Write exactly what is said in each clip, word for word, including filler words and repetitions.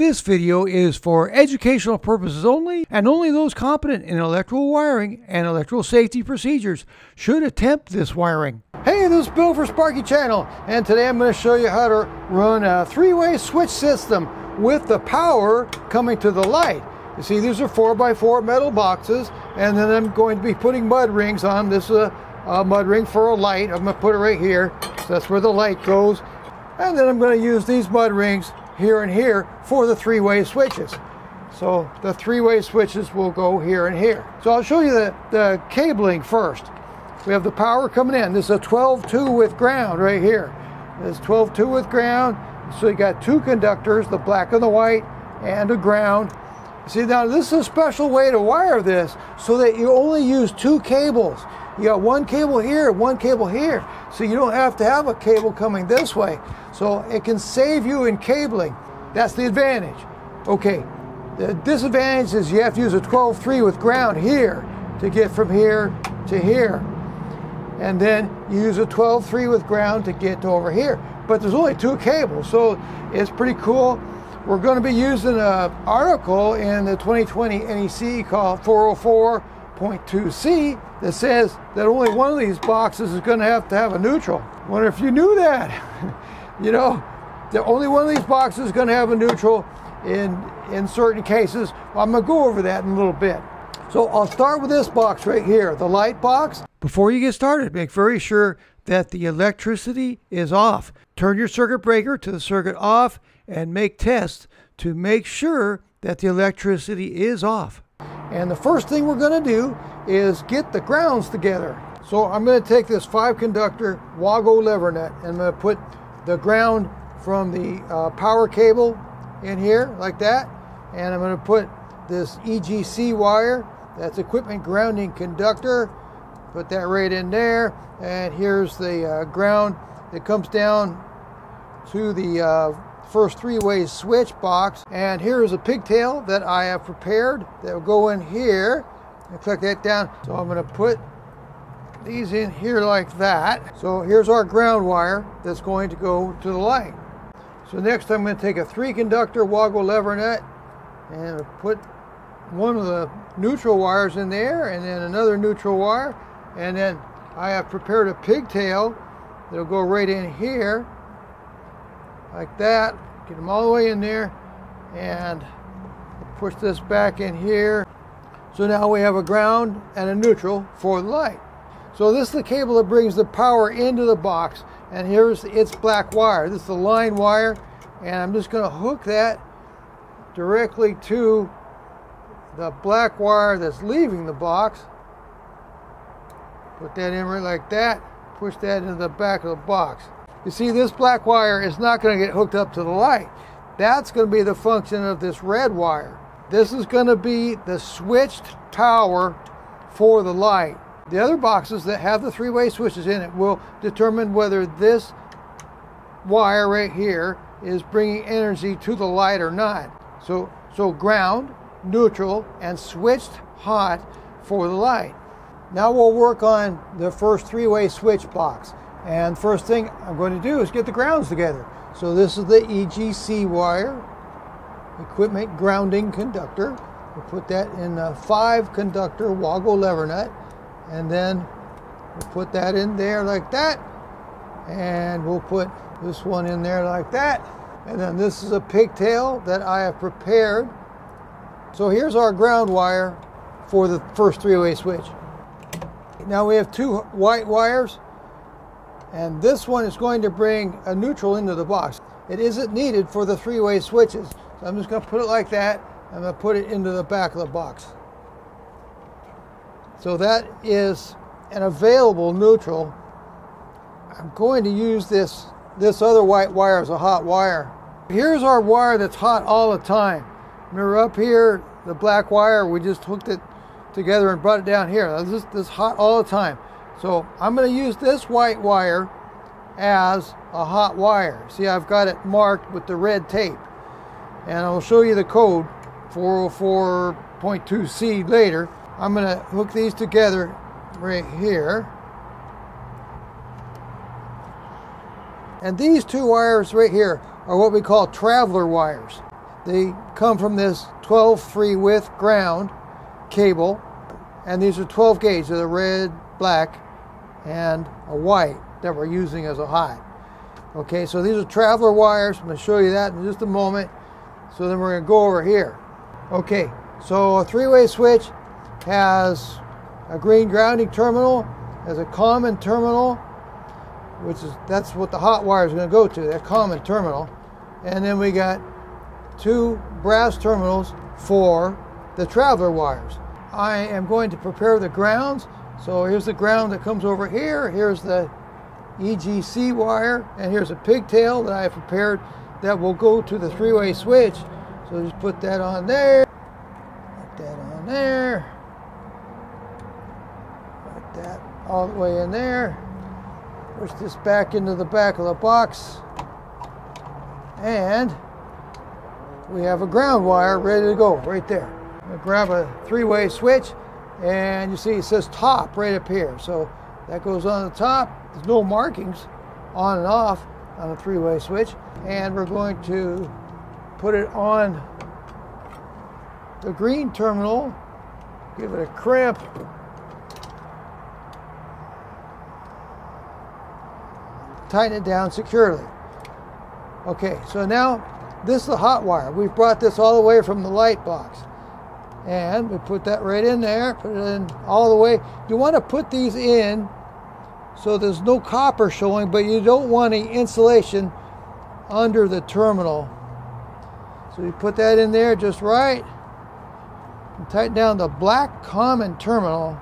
This video is for educational purposes only, and only those competent in electrical wiring and electrical safety procedures should attempt this wiring. Hey, this is Bill for Sparky Channel, and today I'm going to show you how to run a three-way switch system with the power coming to the light. You see, these are four by four metal boxes, and then I'm going to be putting mud rings on. This is a, a mud ring for a light. I'm going to put it right here, so that's where the light goes. And then I'm going to use these mud rings here and here for the three-way switches. So the three-way switches will go here and here. So I'll show you the, the cabling first. We have the power coming in. This is a twelve two with ground right here. It's twelve two with ground. So you got two conductors, the black and the white, and a ground. See, now this is a special way to wire this so that you only use two cables. You got one cable here, one cable here. So you don't have to have a cable coming this way. So it can save you in cabling. That's the advantage. Okay, the disadvantage is you have to use a twelve three with ground here to get from here to here. And then you use a twelve three with ground to get to over here. But there's only two cables, so it's pretty cool. We're going to be using an article in the twenty twenty N E C called four oh four point two C that says that only one of these boxes is going to have to have a neutral. I wonder if you knew that. You know, the only one of these boxes is going to have a neutral in, in certain cases. I'm going to go over that in a little bit. So I'll start with this box right here, the light box. Before you get started, make very sure that the electricity is off. Turn your circuit breaker to the circuit off and make tests to make sure that the electricity is off. And the first thing we're going to do is get the grounds together. So I'm going to take this five conductor Wago lever nut and I'm going to put the ground from the uh, power cable in here like that. And I'm going to put this E G C wire, that's equipment grounding conductor. Put that right in there, and here's the uh, ground that comes down to the uh, first three-way switch box. And here is a pigtail that I have prepared that will go in here and click that down. So I'm going to put these in here like that. So here's our ground wire that's going to go to the light. So next I'm going to take a three-conductor Wago lever nut and put one of the neutral wires in there, and then another neutral wire. And then I have prepared a pigtail that'll go right in here like that. Get them all the way in there and push this back in here. So now we have a ground and a neutral for the light. So this is the cable that brings the power into the box, and here's its black wire. This is the line wire, and I'm just going to hook that directly to the black wire that's leaving the box. Put that in right like that, push that into the back of the box. You see, this black wire is not going to get hooked up to the light. That's going to be the function of this red wire. This is going to be the switched power for the light. The other boxes that have the three-way switches in it will determine whether this wire right here is bringing energy to the light or not. So, so ground, neutral, and switched hot for the light. Now we'll work on the first three-way switch box. And first thing I'm going to do is get the grounds together. So this is the E G C wire, equipment grounding conductor. We'll put that in a five conductor Wago lever nut, and then we'll put that in there like that, and we'll put this one in there like that. And then this is a pigtail that I have prepared. So here's our ground wire for the first three-way switch. Now we have two white wires, and this one is going to bring a neutral into the box. It isn't needed for the three-way switches. So I'm just going to put it like that. I'm going to put it into the back of the box. So that is an available neutral. I'm going to use this, this other white wire as a hot wire. Here's our wire that's hot all the time. Remember up here, the black wire, we just hooked it together and brought it down here. Now this, this is hot all the time. So I'm going to use this white wire as a hot wire. See, I've got it marked with the red tape. And I'll show you the code, four oh four point two C later. I'm going to hook these together right here. And these two wires right here are what we call traveler wires. They come from this twelve three width ground cable, and these are twelve gauge. They're red, black, and a white that we're using as a high. Okay, so these are traveler wires. I'm going to show you that in just a moment. So then we're going to go over here. Okay, so a three-way switch has a green grounding terminal, has a common terminal, which is, that's what the hot wire is going to go to, that common terminal. And then we got two brass terminals for the traveler wires. I am going to prepare the grounds. So here's the ground that comes over here. Here's the E G C wire, and here's a pigtail that I have prepared that will go to the three-way switch. So just put that on there, put that on there, put that all the way in there, push this back into the back of the box, and we have a ground wire ready to go right there. I'm gonna grab a three-way switch, and you see it says top right up here. So that goes on the top. There's no markings on and off on a three-way switch. And we're going to put it on the green terminal, give it a crimp. Tighten it down securely. Okay, so now this is the hot wire. We've brought this all the way from the light box. And we put that right in there, put it in all the way. You want to put these in so there's no copper showing, but you don't want any insulation under the terminal. So you put that in there just right, and tighten down the black common terminal.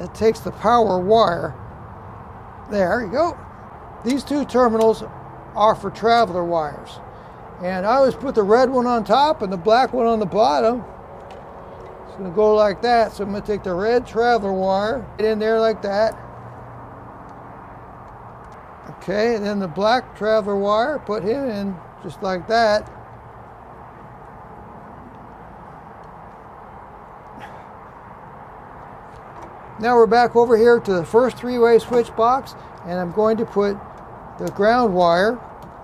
That takes the power wire. There you go. These two terminals are for traveler wires. And I always put the red one on top and the black one on the bottom. It's gonna go like that. So I'm gonna take the red traveler wire, get in there like that. Okay, and then the black traveler wire, put him in just like that. Now we're back over here to the first three-way switch box, and I'm going to put the ground wire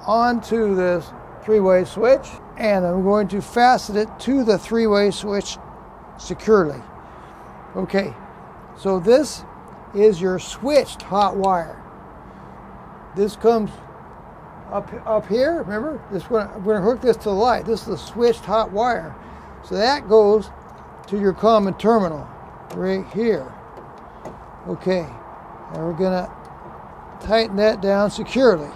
onto this three-way switch, and I'm going to fasten it to the three-way switch securely. Okay, so this is your switched hot wire. This comes up up here, remember? This one, I'm going to hook this to the light. This is the switched hot wire. So that goes to your common terminal right here. Okay, and we're going to tighten that down securely.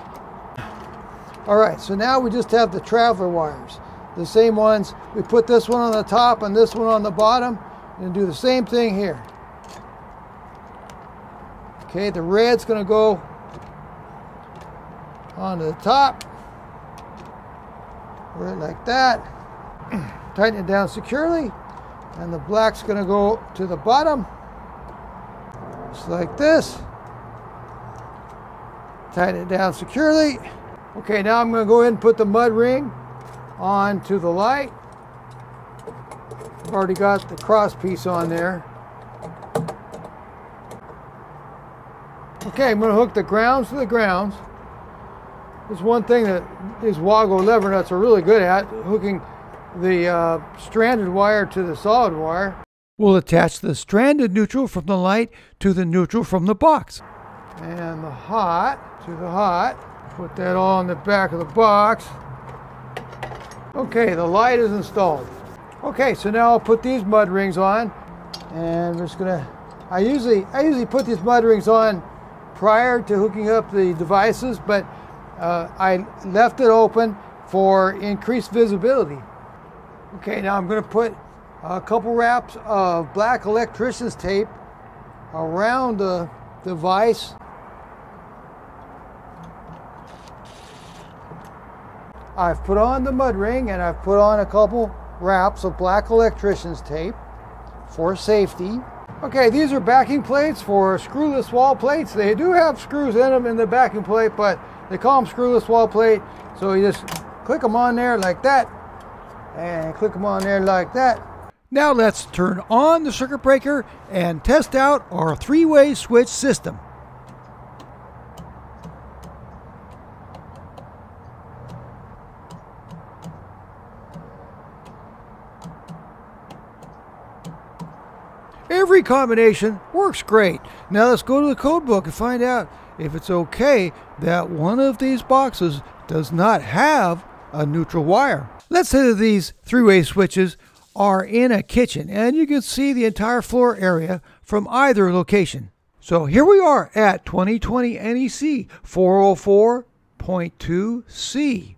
All right, so now we just have the traveler wires. The same ones, we put this one on the top and this one on the bottom, and do the same thing here. Okay, the red's gonna go onto the top, right like that. Tighten it down securely, and the black's gonna go to the bottom, just like this. Tighten it down securely. Okay, now I'm going to go ahead and put the mud ring onto the light. I've already got the cross piece on there. Okay, I'm going to hook the grounds to the grounds. There's one thing that these Wago lever nuts are really good at, hooking the uh, stranded wire to the solid wire. We'll attach the stranded neutral from the light to the neutral from the box. And the hot to the hot. Put that all in the back of the box. Okay, the light is installed. Okay, so now I'll put these mud rings on, and I'm just gonna, I usually, I usually put these mud rings on prior to hooking up the devices, but uh, I left it open for increased visibility. Okay, now I'm gonna put a couple wraps of black electrician's tape around the device. I've put on the mud ring, and I've put on a couple wraps of black electrician's tape for safety. Okay, these are backing plates for screwless wall plates. They do have screws in them in the backing plate, but they call them screwless wall plate. So you just click them on there like that, and click them on there like that. Now let's turn on the circuit breaker and test out our three-way switch system. every combination works great. Now let's go to the code book and find out if it's okay that one of these boxes does not have a neutral wire. Let's say that these three-way switches are in a kitchen and you can see the entire floor area from either location. So here we are at twenty twenty N E C four oh four point two C,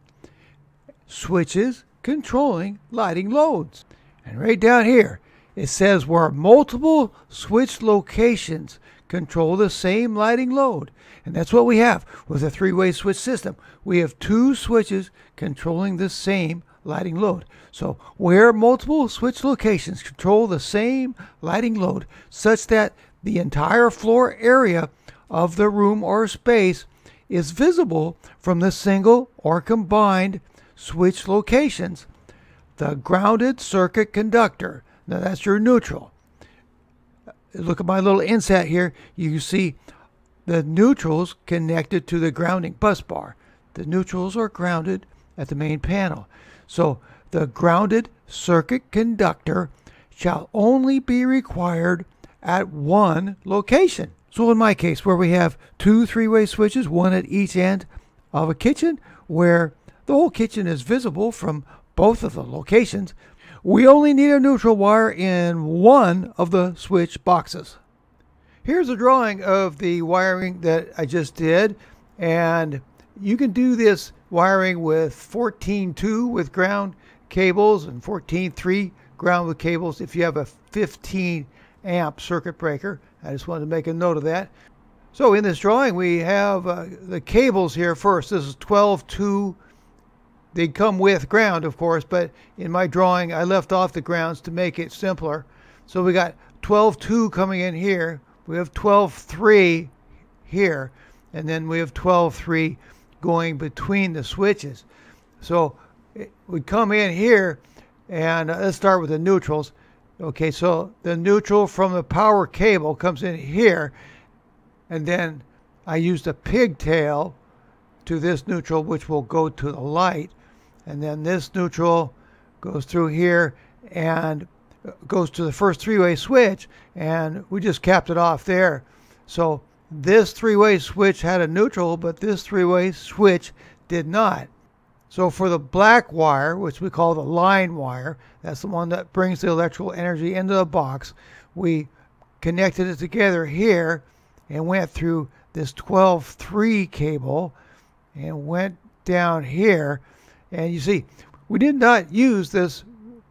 switches controlling lighting loads. And right down here it says where multiple switch locations control the same lighting load. And that's what we have with a three-way switch system. We have two switches controlling the same lighting load. So where multiple switch locations control the same lighting load such that the entire floor area of the room or space is visible from the single or combined switch locations, the grounded circuit conductor, now that's your neutral. Look at my little inset here. You see the neutrals connected to the grounding bus bar. The neutrals are grounded at the main panel. So the grounded circuit conductor shall only be required at one location. So in my case, where we have two three-way switches, one at each end of a kitchen, where the whole kitchen is visible from both of the locations, we only need a neutral wire in one of the switch boxes. Here's a drawing of the wiring that I just did, and you can do this wiring with fourteen two with ground cables and fourteen three ground with cables if you have a fifteen amp circuit breaker. I just wanted to make a note of that. So in this drawing we have uh, the cables here first. This is twelve two. They come with ground, of course, but in my drawing I left off the grounds to make it simpler. So we got twelve two coming in here, we have twelve three here, and then we have twelve three going between the switches. So it would come in here, and uh, let's start with the neutrals. Okay, so the neutral from the power cable comes in here, and then I used a pigtail to this neutral, which will go to the light. And then this neutral goes through here and goes to the first three-way switch, and we just capped it off there. So this three-way switch had a neutral, but this three-way switch did not. So for the black wire, which we call the line wire, that's the one that brings the electrical energy into the box, we connected it together here and went through this twelve three cable and went down here. And you see, we did not use this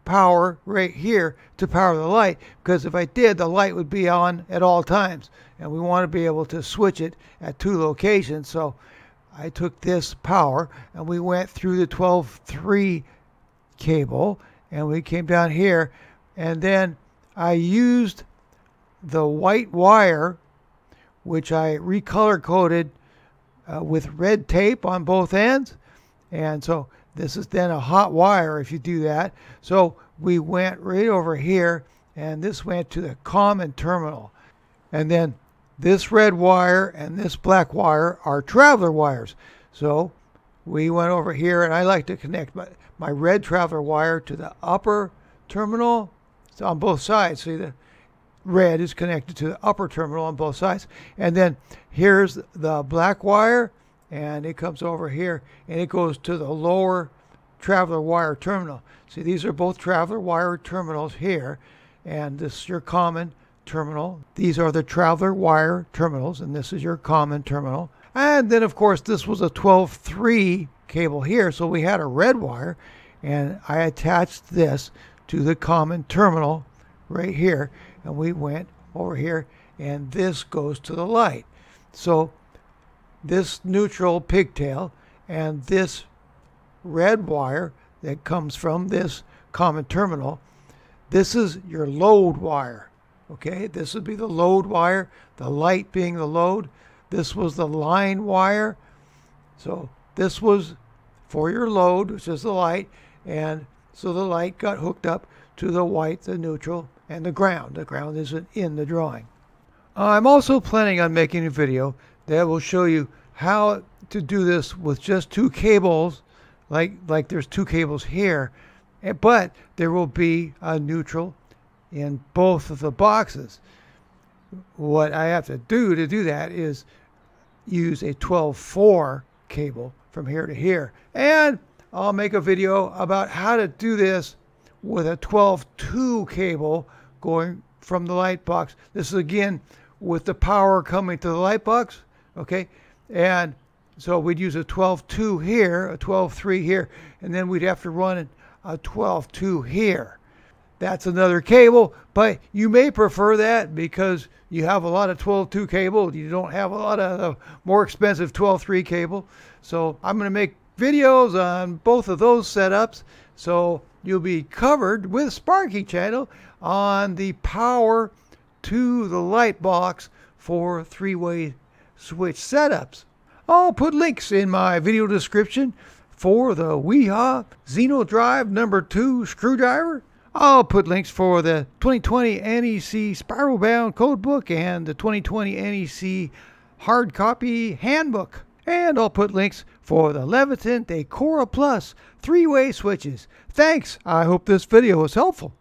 power right here to power the light, because if I did, the light would be on at all times, and we want to be able to switch it at two locations. So I took this power and we went through the twelve three cable and we came down here, and then I used the white wire, which I recolor coded Uh, with red tape on both ends. And so this is then a hot wire if you do that. So we went right over here, and this went to the common terminal. And then this red wire and this black wire are traveler wires. So we went over here, and I like to connect my, my red traveler wire to the upper terminal. It's on both sides. See, the red is connected to the upper terminal on both sides. And then here's the black wire, and it comes over here and it goes to the lower traveler wire terminal. See, these are both traveler wire terminals here, and this is your common terminal. These are the traveler wire terminals, and this is your common terminal. And then of course this was a twelve three cable here, so we had a red wire, and I attached this to the common terminal right here, and we went over here, and this goes to the light. So this neutral pigtail and this red wire that comes from this common terminal, this is your load wire. Okay, this would be the load wire, the light being the load. This was the line wire. So this was for your load, which is the light, and so the light got hooked up to the white, the neutral, and the ground. The ground isn't in the drawing. I'm also planning on making a video that will show you how to do this with just two cables, like like there's two cables here, but there will be a neutral in both of the boxes. What I have to do to do that is use a twelve four cable from here to here. And I'll make a video about how to do this with a twelve two cable going from the light box. This is again with the power coming to the light box, okay? And so we'd use a twelve two here, a twelve three here, and then we'd have to run a twelve two here. That's another cable, but you may prefer that because you have a lot of twelve two cable. You don't have a lot of more expensive twelve three cable. So I'm going to make videos on both of those setups. So you'll be covered with Sparky Channel on the power to the light box for three-way switch setups. I'll put links in my video description for the Wiha Xenodrive number two screwdriver. I'll put links for the twenty twenty N E C spiral bound code book and the twenty twenty N E C hard copy handbook. And I'll put links for the Leviton Decora Plus three-way switches. Thanks. I hope this video was helpful.